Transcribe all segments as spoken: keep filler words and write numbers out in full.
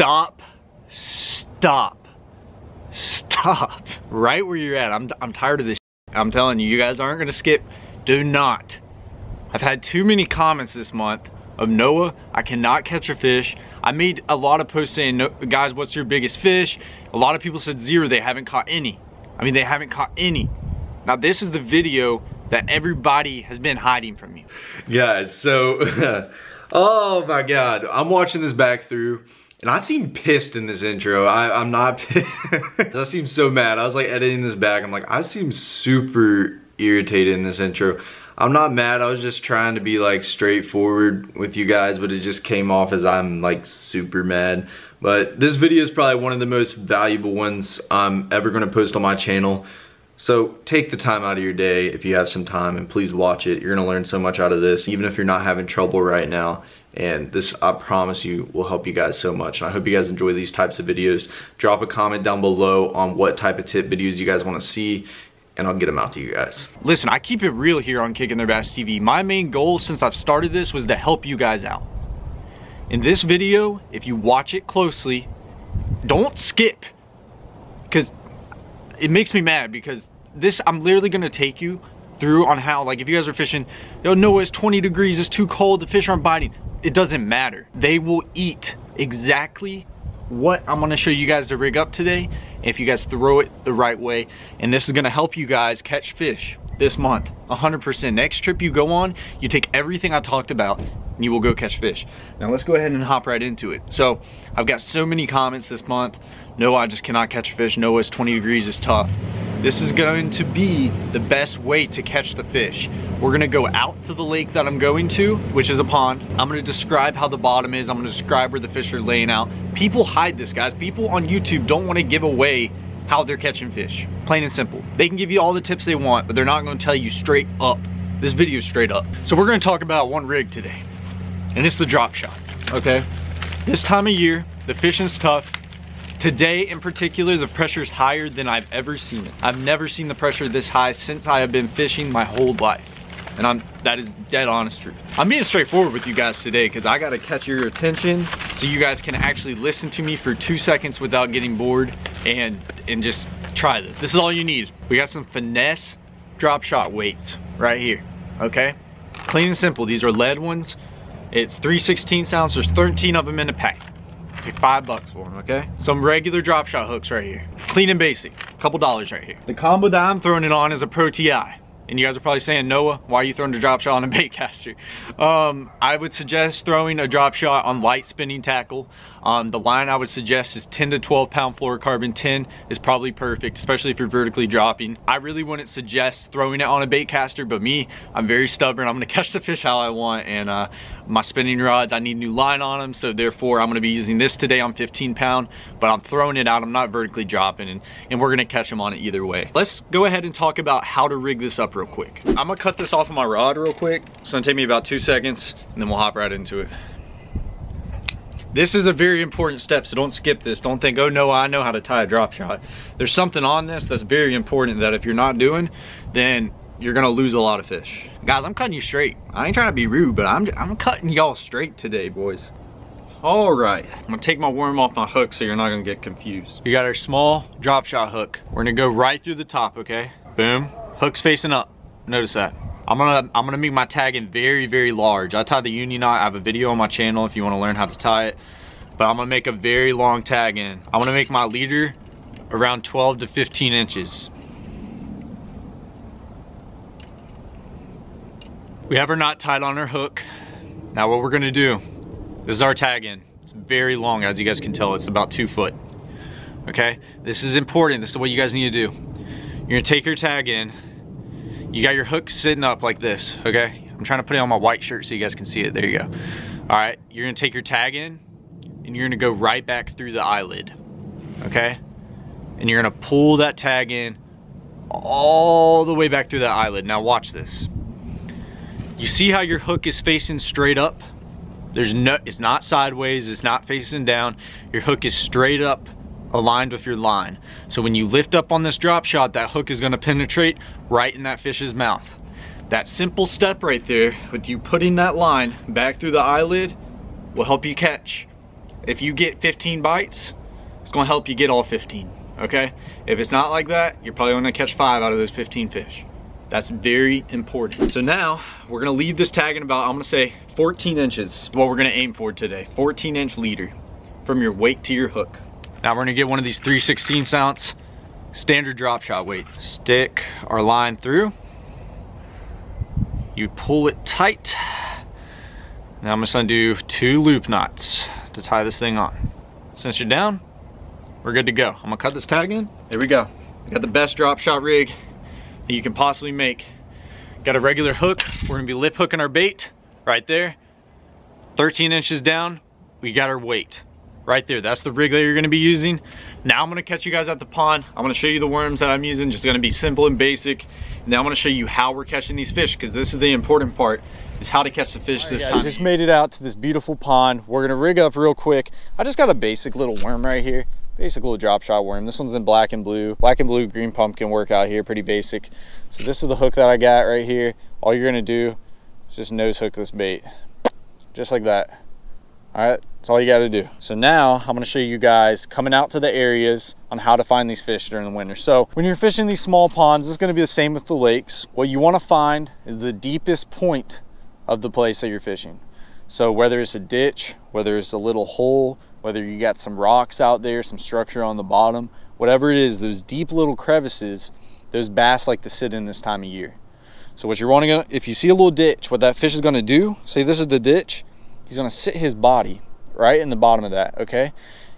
stop, stop, stop right where you're at. I'm, I'm tired of this shit. I'm telling you, you guys aren't gonna skip. Do not. I've had too many comments this month of Noah, I cannot catch a fish. I made a lot of posts saying, no, guys, what's your biggest fish? A lot of people said zero, they haven't caught any. I mean, they haven't caught any. Now this is the video that everybody has been hiding from you. Guys, so, oh my God. I'm watching this back through and I seem pissed in this intro. I, I'm not pissed. I seem so mad. I was like editing this back. I'm like, I seem super irritated in this intro. I'm not mad, I was just trying to be like straightforward with you guys, but it just came off as I'm like super mad. But this video is probably one of the most valuable ones I'm ever gonna post on my channel. So take the time out of your day if you have some time and please watch it. You're gonna learn so much out of this, even if you're not having trouble right now. And this, I promise you, will help you guys so much. And I hope you guys enjoy these types of videos. Drop a comment down below on what type of tip videos you guys wanna see, and I'll get them out to you guys. Listen, I keep it real here on Kickin' Their Bass T V. My main goal since I've started this was to help you guys out. In this video, if you watch it closely, don't skip, because it makes me mad, because this, I'm literally gonna take you through on how, like if you guys are fishing, they'll know it's twenty degrees, it's too cold, the fish aren't biting. It doesn't matter. They will eat exactly what I'm gonna show you guys to rig up today if you guys throw it the right way, and this is gonna help you guys catch fish this month one hundred percent. Next trip you go on, you take everything I talked about and you will go catch fish. Now let's go ahead and hop right into it. So I've got so many comments this month, no, I just cannot catch a fish, no, it's twenty degrees, is tough. This is going to be the best way to catch the fish. We're gonna go out to the lake that I'm going to, which is a pond. I'm gonna describe how the bottom is. I'm gonna describe where the fish are laying out. People hide this, guys. People on YouTube don't wanna give away how they're catching fish. Plain and simple. They can give you all the tips they want, but they're not gonna tell you straight up. This video is straight up. So we're gonna talk about one rig today, and it's the drop shot, okay? This time of year, the fishing's tough. Today in particular, the pressure's higher than I've ever seen it. I've never seen the pressure this high since I have been fishing my whole life. And I'm, that is dead honest truth. I'm being straightforward with you guys today because I gotta catch your attention so you guys can actually listen to me for two seconds without getting bored and, and just try this. This is all you need. We got some finesse drop shot weights right here, okay? Clean and simple, these are lead ones. It's three sixteenths ounce, there's thirteen of them in a pack. Pay five bucks for them, okay? Some regular drop shot hooks right here. Clean and basic, a couple dollars right here. The combo that I'm throwing it on is a Pro Ti. And you guys are probably saying, Noah, why are you throwing a drop shot on a bait caster? Um, I would suggest throwing a drop shot on light spinning tackle. Um, the line I would suggest is ten to twelve pound fluorocarbon. ten is probably perfect, especially if you're vertically dropping. I really wouldn't suggest throwing it on a bait caster, but me, I'm very stubborn. I'm gonna catch the fish how I want, and uh, my spinning rods, I need new line on them, so therefore I'm gonna be using this today on fifteen pound, but I'm throwing it out, I'm not vertically dropping, and, and we're gonna catch them on it either way. Let's go ahead and talk about how to rig this up real quick. I'm gonna cut this off of my rod real quick. It's gonna take me about two seconds and then we'll hop right into it. This is a very important step, so don't skip this. Don't think, oh no, I know how to tie a drop shot. There's something on this that's very important that if you're not doing, then you're gonna lose a lot of fish. Guys, I'm cutting you straight. I ain't trying to be rude, but I'm, I'm cutting y'all straight today, boys. All right, I'm gonna take my worm off my hook so you're not gonna get confused. We got our small drop shot hook. We're gonna go right through the top, okay? Boom. Hook's facing up, notice that. I'm gonna, I'm gonna make my tagging very, very large. I tie the uni knot, I have a video on my channel if you wanna learn how to tie it, but I'm gonna make a very long tag in. I wanna make my leader around twelve to fifteen inches. We have our knot tied on our hook. Now what we're gonna do, this is our tag in. It's very long, as you guys can tell, it's about two foot, okay? This is important, this is what you guys need to do. You're gonna take your tag in. You got your hook sitting up like this, okay? I'm trying to put it on my white shirt so you guys can see it, there you go. All right, you're gonna take your tag in and you're gonna go right back through the eyelid, okay? And you're gonna pull that tag in all the way back through the eyelid. Now watch this. You see how your hook is facing straight up? There's no, it's not sideways, it's not facing down. Your hook is straight up, aligned with your line. So when you lift up on this drop shot, that hook is gonna penetrate right in that fish's mouth. That simple step right there, with you putting that line back through the eyelid, will help you catch. If you get fifteen bites, it's gonna help you get all fifteen, okay? If it's not like that, you're probably gonna catch five out of those fifteen fish. That's very important. So now we're gonna leave this tag in about, I'm gonna say fourteen inches, what we're gonna aim for today. fourteen inch leader from your weight to your hook. Now we're gonna get one of these three sixteenths ounce standard drop shot weights. Stick our line through. You pull it tight. Now I'm just gonna do two loop knots to tie this thing on. Since you're down, we're good to go. I'm gonna cut this tag in. There we go. We got the best drop shot rig you can possibly make. Got a regular hook. We're gonna be lip hooking our bait right there. thirteen inches down, we got our weight right there. That's the rig that you're gonna be using. Now I'm gonna catch you guys at the pond. I'm gonna show you the worms that I'm using. Just gonna be simple and basic. Now I'm gonna show you how we're catching these fish, because this is the important part, is how to catch the fish this time. Just made it out to this beautiful pond. We're gonna rig up real quick. I just got a basic little worm right here. Basic little drop shot worm. This one's in black and blue. Black and blue green pumpkin work out here, pretty basic. So this is the hook that I got right here. All you're gonna do is just nose hook this bait. Just like that. All right, that's all you gotta do. So now I'm gonna show you guys coming out to the areas on how to find these fish during the winter. So when you're fishing these small ponds, this is gonna be the same with the lakes. What you wanna find is the deepest point of the place that you're fishing. So whether it's a ditch, whether it's a little hole, whether you got some rocks out there, some structure on the bottom, whatever it is, those deep little crevices, those bass like to sit in this time of year. So what you're wanting, if you see a little ditch, what that fish is gonna do, say this is the ditch, he's gonna sit his body right in the bottom of that, okay?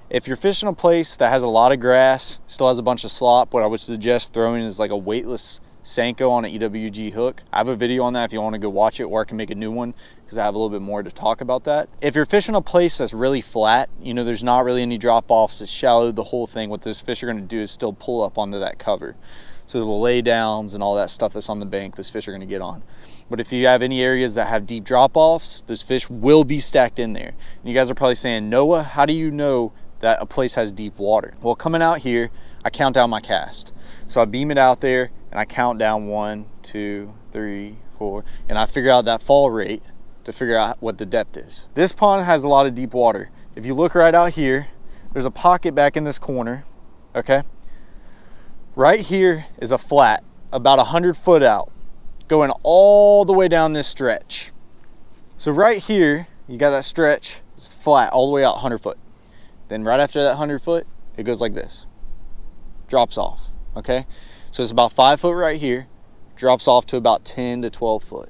If you're fishing a place that has a lot of grass, still has a bunch of slop, what I would suggest throwing is like a weightless Sanko on an E W G hook. I have a video on that if you want to go watch it, or I can make a new one because I have a little bit more to talk about that. If you're fishing a place that's really flat, you know, there's not really any drop-offs, it's shallow, the whole thing, what those fish are going to do is still pull up onto that cover. So the lay downs and all that stuff that's on the bank, those fish are going to get on. But if you have any areas that have deep drop-offs, those fish will be stacked in there. And you guys are probably saying, Noah, how do you know that a place has deep water? Well, coming out here, I count down my cast. So I beam it out there, and I count down one, two, three, four, and I figure out that fall rate to figure out what the depth is. This pond has a lot of deep water. If you look right out here, there's a pocket back in this corner, okay? Right here is a flat, about one hundred foot out, going all the way down this stretch. So right here, you got that stretch, it's flat all the way out, one hundred foot. Then right after that one hundred foot, it goes like this, drops off, okay? So it's about five foot right here, drops off to about ten to twelve foot.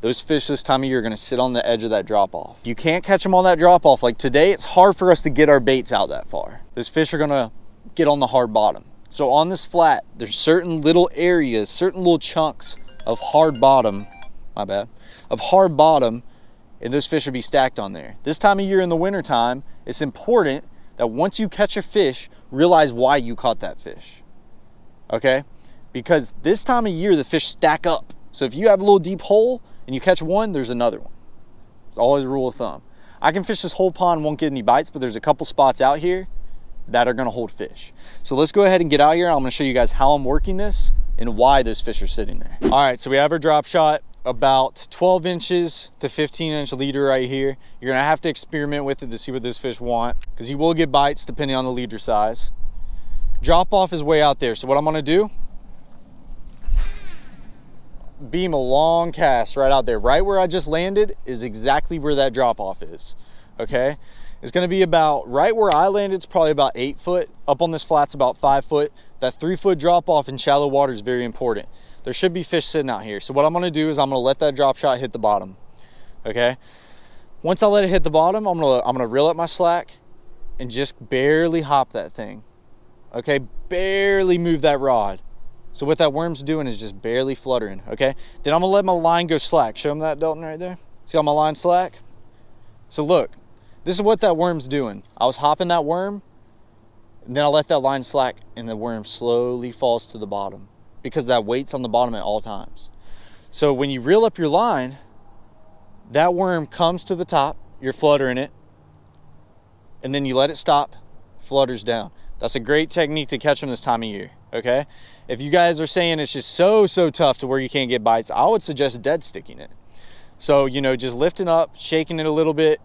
Those fish this time of year are gonna sit on the edge of that drop off. You can't catch them on that drop off. Like today, it's hard for us to get our baits out that far. Those fish are gonna get on the hard bottom. So on this flat, there's certain little areas, certain little chunks of hard bottom, my bad, of hard bottom, and those fish will be stacked on there. This time of year in the winter time, it's important that once you catch a fish, realize why you caught that fish. Okay, because this time of year the fish stack up. So if you have a little deep hole and you catch one, there's another one. It's always a rule of thumb. I can fish this whole pond, won't get any bites, but there's a couple spots out here that are gonna hold fish. So let's go ahead and get out here. I'm gonna show you guys how I'm working this and why those fish are sitting there. All right, so we have our drop shot, about twelve inches to fifteen inch leader right here. You're gonna have to experiment with it to see what those fish want, because you will get bites depending on the leader size. Drop off is way out there. So what I'm gonna do, beam a long cast right out there. Right where I just landed is exactly where that drop off is, okay? It's gonna be about, right where I landed, it's probably about eight foot. Up on this flat's about five foot. That three foot drop off in shallow water is very important. There should be fish sitting out here. So what I'm gonna do is I'm gonna let that drop shot hit the bottom, okay? Once I let it hit the bottom, I'm gonna, I'm gonna reel up my slack and just barely hop that thing. Okay, barely move that rod. So what that worm's doing is just barely fluttering, okay? Then I'm gonna let my line go slack. Show them that, Dalton, right there. See how my line slack? So look, this is what that worm's doing. I was hopping that worm, and then I let that line slack, and the worm slowly falls to the bottom because that weight's on the bottom at all times. So when you reel up your line, that worm comes to the top, you're fluttering it, and then you let it stop, flutters down. That's a great technique to catch them this time of year, okay? If you guys are saying it's just so, so tough to where you can't get bites, I would suggest dead sticking it. So, you know, just lifting up, shaking it a little bit,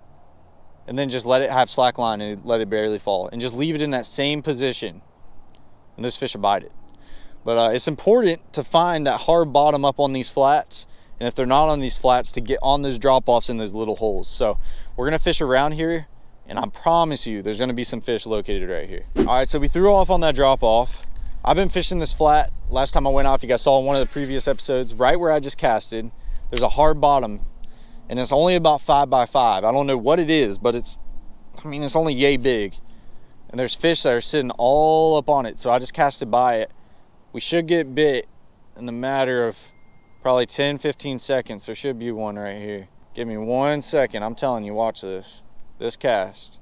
and then just let it have slack line and let it barely fall, and just leave it in that same position, and this fish will bite it. But uh, it's important to find that hard bottom up on these flats, and if they're not on these flats, to get on those drop-offs in those little holes. So we're gonna fish around here, and I promise you there's gonna be some fish located right here. All right, so we threw off on that drop-off. I've been fishing this flat. Last time I went off, you guys saw in one of the previous episodes, right where I just casted, there's a hard bottom, and it's only about five by five. I don't know what it is, but it's, I mean, it's only yay big. And there's fish that are sitting all up on it, so I just casted by it. We should get bit in the matter of probably ten, fifteen seconds. There should be one right here. Give me one second, I'm telling you, watch this. This cast.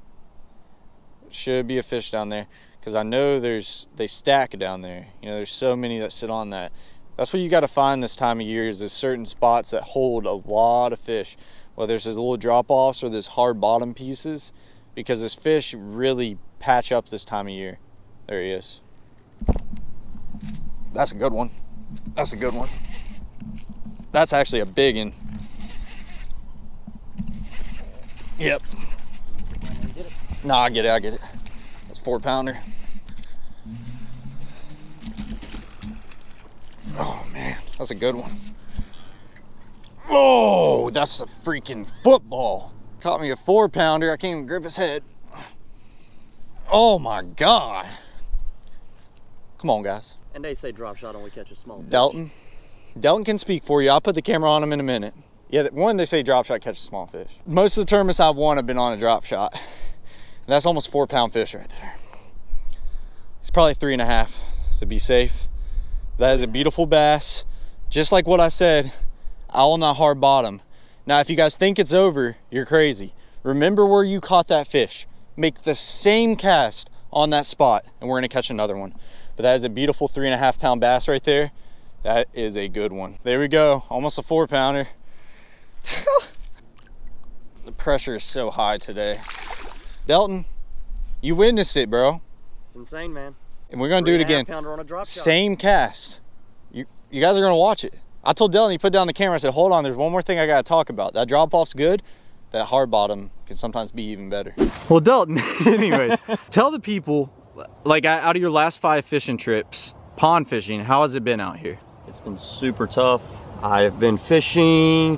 Should be a fish down there, because I know there's, they stack down there. You know, there's so many that sit on that. That's what you got to find this time of year, is there's certain spots that hold a lot of fish, whether it's those little drop-offs or those hard bottom pieces, because this fish really patch up this time of year. There he is. That's a good one. That's a good one. That's actually a big one. Yep. No, I get it, I get it. That's a four pounder. Oh man, that's a good one. Oh, that's a freaking football. Caught me a four pounder. I can't even grip his head. Oh my God. Come on, guys. And they say drop shot only catches small fish. Delton, Delton can speak for you. I'll put the camera on him in a minute. Yeah, one, they say drop shot catches small fish. Most of the tournaments I've won have been on a drop shot. And that's almost four pound fish right there. It's probably three and a half to be safe. That is a beautiful bass. Just like what I said, out on that hard bottom. Now, if you guys think it's over, you're crazy. Remember where you caught that fish. Make the same cast on that spot, and we're gonna catch another one. But that is a beautiful three and a half pound bass right there. That is a good one. There we go, almost a four pounder. The pressure is so high today. Delton, you witnessed it, bro. It's insane, man. And we're gonna do it again. Same cast. You you guys are gonna watch it. I told Dylan, he put down the camera, I said, hold on, there's one more thing I gotta talk about. That drop off's good. That hard bottom can sometimes be even better. Well, Delton, anyways, tell the people, like, out of your last five fishing trips, pond fishing, how has it been out here? It's been super tough. I've been fishing,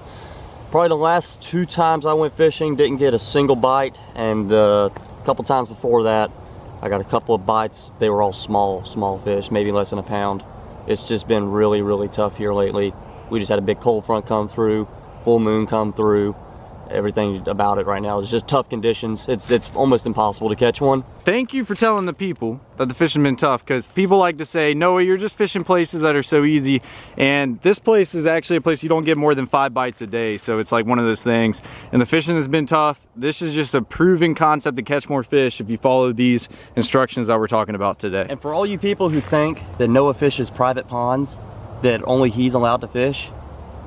probably the last two times I went fishing, didn't get a single bite, and uh, a couple times before that, I got a couple of bites. They were all small, small fish, maybe less than a pound. It's just been really, really tough here lately. We just had a big cold front come through, full moon come through. Everything about it right now is just tough conditions. It's it's almost impossible to catch one. Thank you for telling the people that the fishing been tough, because people like to say, Noah, you're just fishing places that are so easy. And this place is actually a place you don't get more than five bites a day. So it's like one of those things. And the fishing has been tough. This is just a proven concept to catch more fish if you follow these instructions that we're talking about today. And for all you people who think that Noah fishes private ponds that only he's allowed to fish,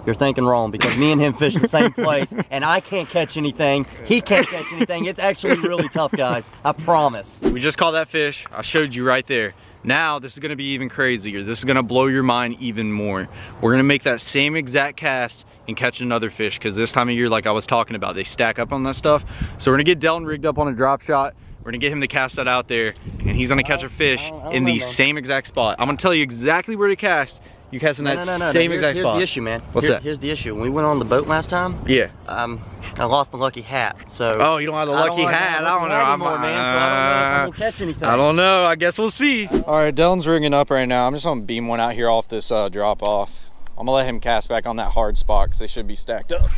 you're thinking wrong, because me and him fish the same place, and I can't catch anything. He can't catch anything. It's actually really tough, guys. I promise. We just caught that fish. I showed you right there. Now this is gonna be even crazier. This is gonna blow your mind even more. We're gonna make that same exact cast and catch another fish, because this time of year, like I was talking about, they stack up on that stuff. So we're gonna get Delton rigged up on a drop shot. We're gonna get him to cast that out there, and he's gonna catch a fish I don't, I don't in the remember. same exact spot. I'm gonna tell you exactly where to cast. You casting that no, no, no, same no. Here's, exact here's spot. Here's the issue, man. What's Here, that? Here's the issue. When we went on the boat last time, yeah, um, I lost the lucky hat. So oh, you don't have the lucky hat. I don't know. I don't know, man. So I don't know if we'll catch anything. I don't know. I guess we'll see. All right, Delton's rigging up right now. I'm just gonna beam one out here off this uh, drop off. I'm gonna let him cast back on that hard spot because they should be stacked up.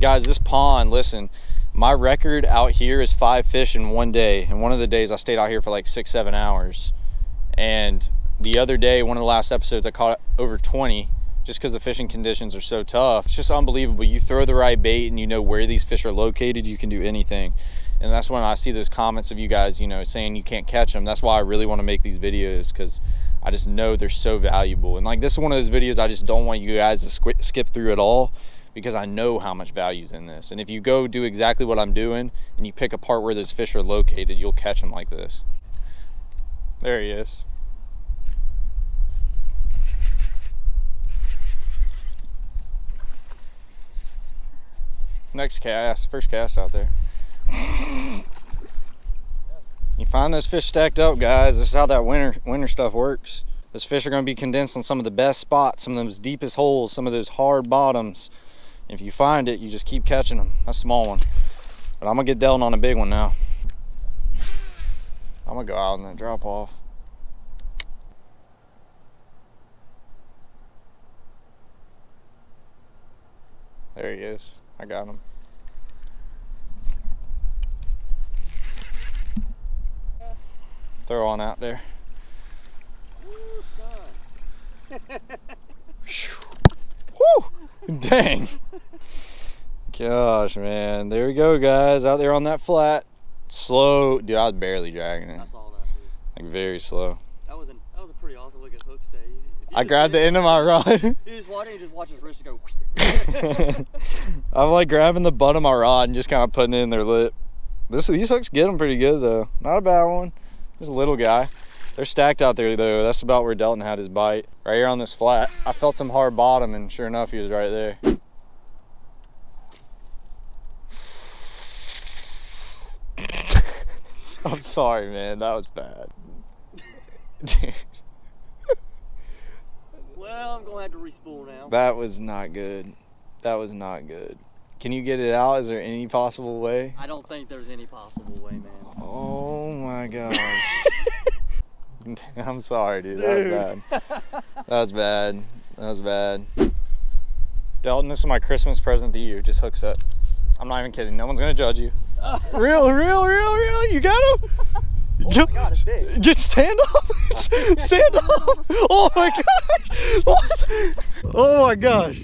Guys, this pond. Listen, my record out here is five fish in one day, and one of the days I stayed out here for like six, seven hours, and the other day, one of the last episodes, I caught over twenty just because the fishing conditions are so tough. It's just unbelievable. You throw the right bait and you know where these fish are located, you can do anything. And that's when I see those comments of you guys, you know, saying you can't catch them. That's why I really want to make these videos, because I just know they're so valuable. And like, this is one of those videos I just don't want you guys to skip through at all, because I know how much value's in this. And if you go do exactly what I'm doing and you pick apart where those fish are located, you'll catch them like this. There he is. Next cast, first cast out there. You find those fish stacked up, guys. This is how that winter winter stuff works. Those fish are going to be condensed on some of the best spots, some of those deepest holes, some of those hard bottoms. If you find it, you just keep catching them. That's a small one, but I'm gonna get dealt on a big one now. I'm gonna go out and then drop off. There he is. I got him. Yes. Throw on out there. Ooh, son. Whew. Dang. Gosh, man. There we go, guys. Out there on that flat. Slow. Dude, I was barely dragging it. I saw that, dude. Like, very slow. That was, an, that was a pretty awesome looking hook set. I grabbed the end of my rod. You just watch it, you just watch his wrist go. I'm like grabbing the butt of my rod and just kind of putting it in their lip. This, these hooks get them pretty good though. Not a bad one. Just a little guy. They're stacked out there though. That's about where Delton had his bite. Right here on this flat. I felt some hard bottom and sure enough he was right there. I'm sorry, man. That was bad. Dude. Well, I'm gonna have to re-spool now. That was not good. That was not good. Can you get it out? Is there any possible way? I don't think there's any possible way, man. Oh my gosh. I'm sorry, dude. dude. That was bad. That was bad. That was bad. Delton, this is my Christmas present to you. Just hooks up. I'm not even kidding. No one's gonna judge you. Uh, real, real, real, real. You got him? Oh my God, it's big. Just stand up. Stand up. Oh my gosh. What? Oh my gosh.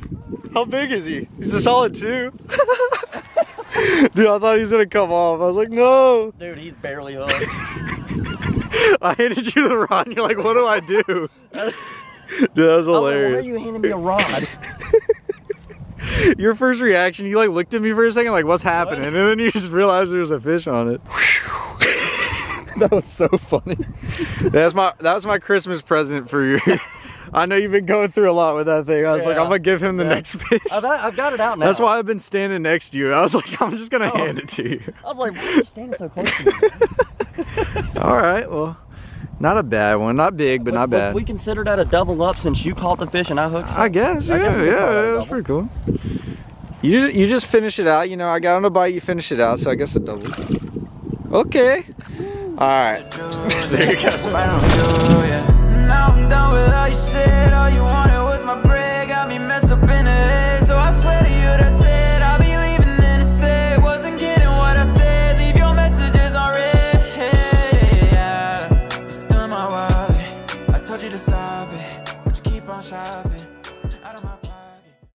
How big is he? He's a solid two. Dude, I thought he was going to come off. I was like, no. Dude, he's barely hooked. I handed you the rod and you're like, what do I do? Dude, that was hilarious. I was like, why are you handing me a rod? Your first reaction, you like looked at me for a second like, what's happening? What? And then you just realized there was a fish on it. That was so funny. That's my that was my Christmas present for you. I know you've been going through a lot with that thing. I was yeah, like, I'm gonna give him the yeah. next fish. I've, I've got it out now. That's why I've been standing next to you. I was like, I'm just gonna oh. hand it to you. I was like, why are you standing so close to me? All right, well, not a bad one. Not big, but we, not bad. We, we consider that a double up since you caught the fish and I hooked. Some. I guess. Yeah, I guess yeah, yeah that's pretty cool. You you just finish it out. You know, I got on a bite. You finish it out, so I guess a double. Okay. All right, there you go. Now I'm done with all your shit. All you wanted was my bread. Got me messed up in the head. So I swear to you, that's it. I'll be leaving in a sec. Wasn't getting what I said. Leave your messages on red. Yeah, it's still my wallet. I told you to stop it, but you keep on shopping.